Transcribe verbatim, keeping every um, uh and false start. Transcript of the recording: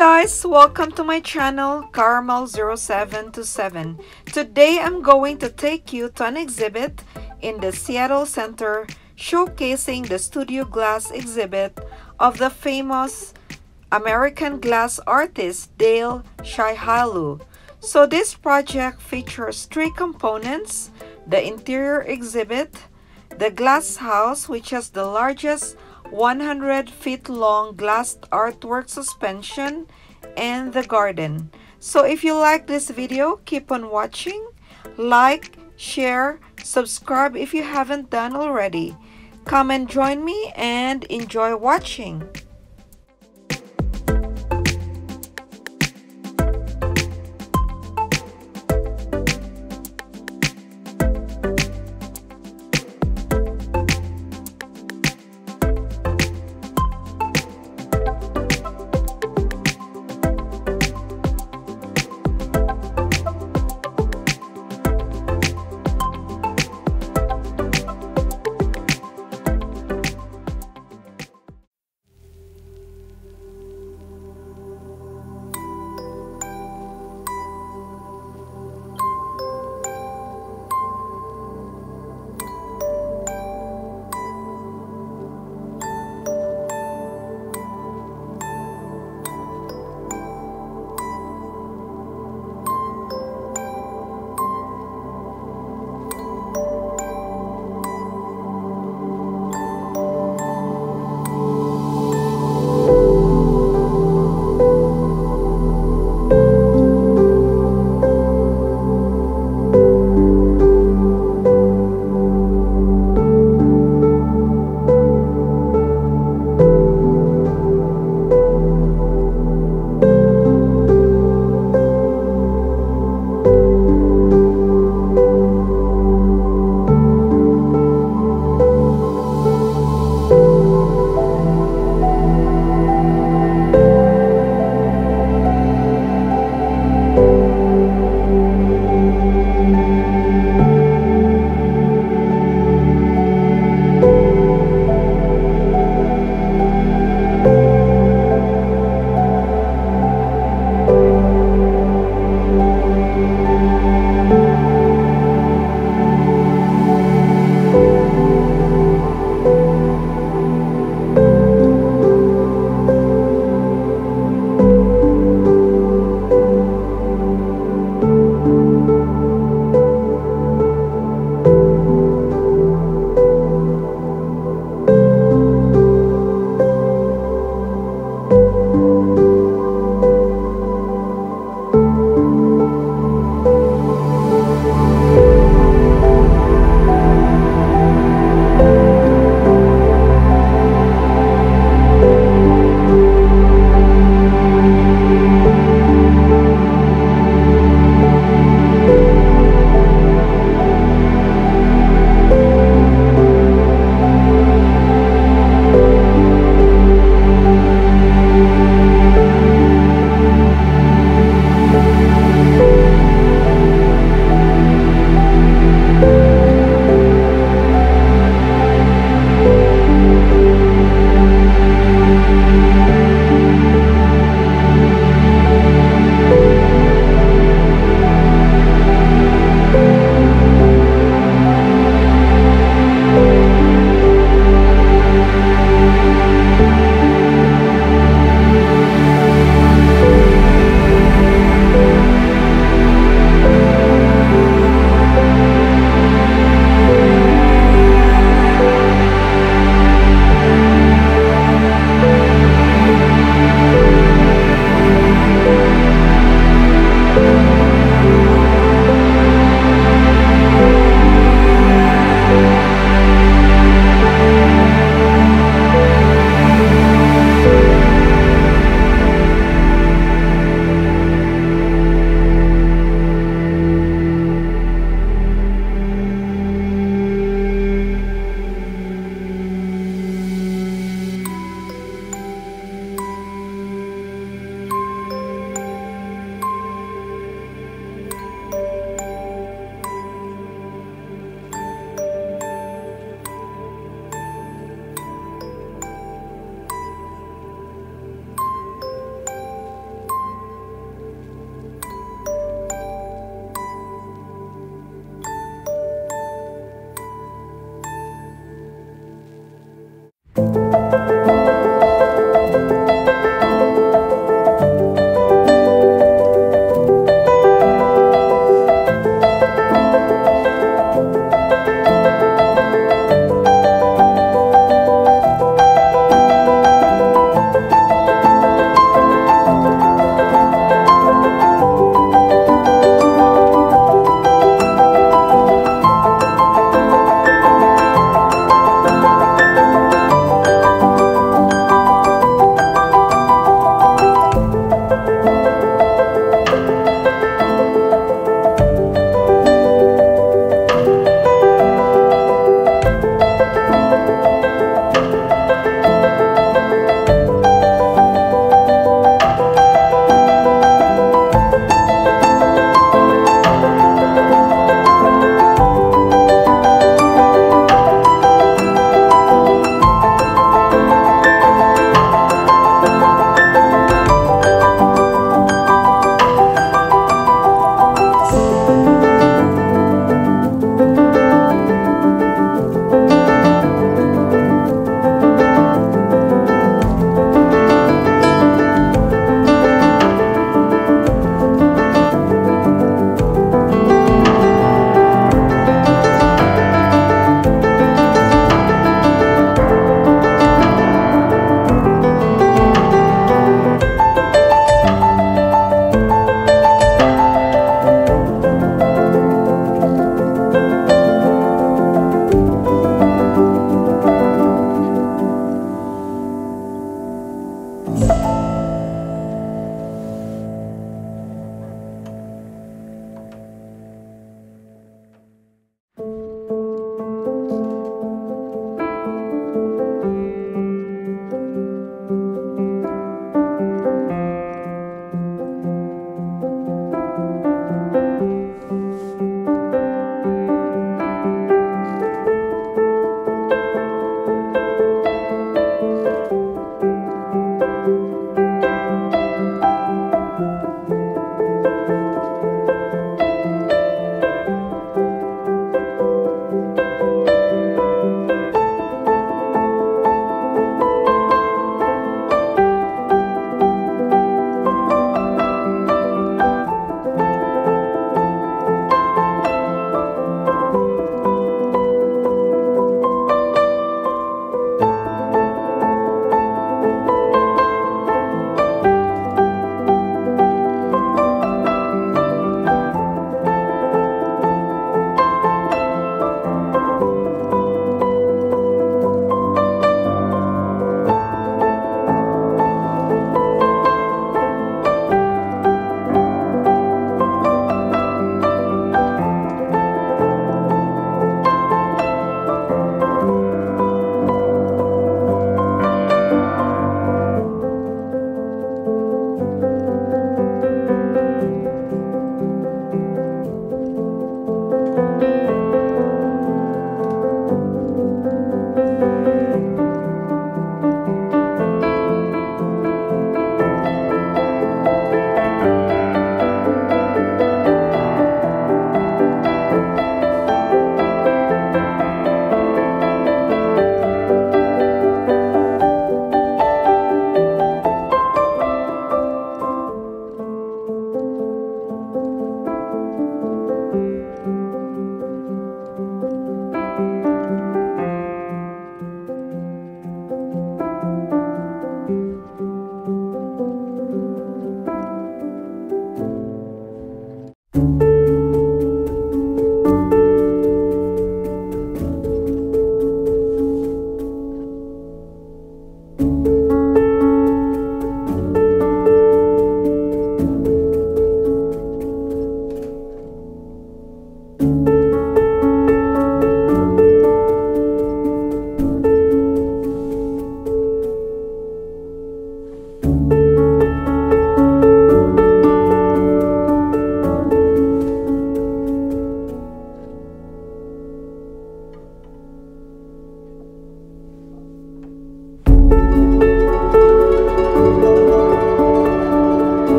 guys, welcome to my channel Caramel zero seven two seven. Today I'm going to take you to an exhibit in the Seattle Center showcasing the studio glass exhibit of the famous American glass artist Dale Chihuly. So this project features three components: the interior exhibit, the glass house, which has the largest one hundred feet long glass artwork suspension, and the garden. So if you like this video, keep on watching, like, share, subscribe if you haven't done already. Come and join me and enjoy watching.